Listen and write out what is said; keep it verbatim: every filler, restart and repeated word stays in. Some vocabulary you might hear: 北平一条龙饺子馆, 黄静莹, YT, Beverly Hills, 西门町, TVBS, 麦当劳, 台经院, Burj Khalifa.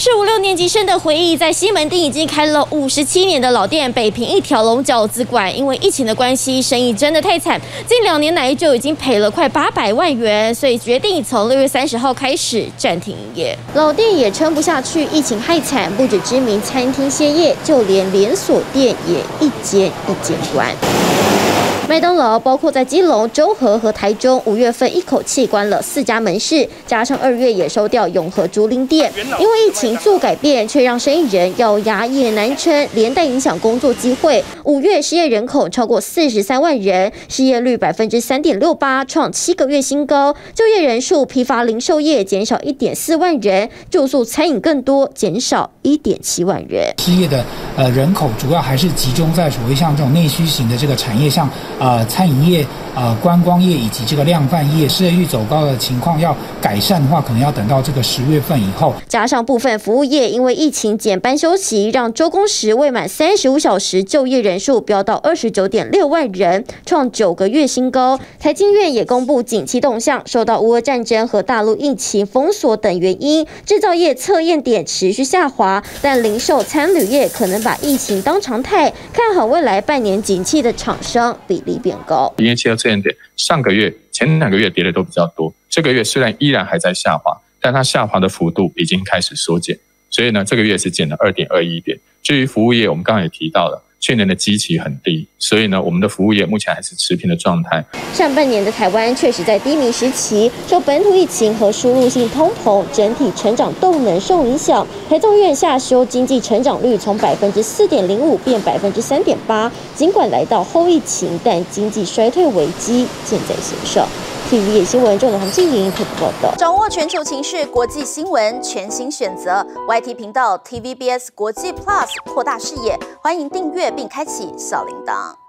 是五六年级生的回忆，在西门町已经开了五十七年的老店北平一条龙饺子馆，因为疫情的关系，生意真的太惨，近两年来就已经赔了快八百万元，所以决定从六月三十号开始暂停营业。老店也撑不下去，疫情害惨，不止知名餐厅歇业，就连连锁店也一间一间关。 麦当劳包括在基隆、州河和台中，五月份一口气关了四家门市，加上二月也收掉永和竹林店。因为疫情做改变，却让生意人咬牙也难撑，连带影响工作机会。五月失业人口超过四十三万人，失业率百分之三点六八，创七个月新高。就业人数，批发零售业减少一点四万人，住宿餐饮更多，减少一点七万人。失业的呃人口主要还是集中在所谓像这种内需型的这个产业上。 呃，餐饮业、呃观光业以及这个量贩业失业率走高的情况要改善的话，可能要等到这个十月份以后。加上部分服务业因为疫情减班休息，让周工时未满三十五小时就业人数飙到二十九点六万人，创九个月新高。台经院也公布景气动向，受到乌俄战争和大陆疫情封锁等原因，制造业测验点持续下滑，但零售、餐旅业可能把疫情当常态，看好未来半年景气的厂商比。 比变高，营业汽车测验点上个月、前两个月跌的都比较多，这个月虽然依然还在下滑，但它下滑的幅度已经开始缩减，所以呢，这个月是减了二点二一点。至于服务业，我们刚才也提到了。 去年的基期很低，所以呢，我们的服务业目前还是持平的状态。上半年的台湾确实在低迷时期，受本土疫情和输入性通膨，整体成长动能受影响。台中院下修经济成长率从百分之四点零五变百分之三点八，尽管来到后疫情，但经济衰退危机箭在弦上。T V B 新闻中的黄静莹特别报道，掌握全球情势，国际新闻全新选择 Y T 频道 T V B S 国际 Plus 扩大视野，欢迎订阅。 并开启小铃铛。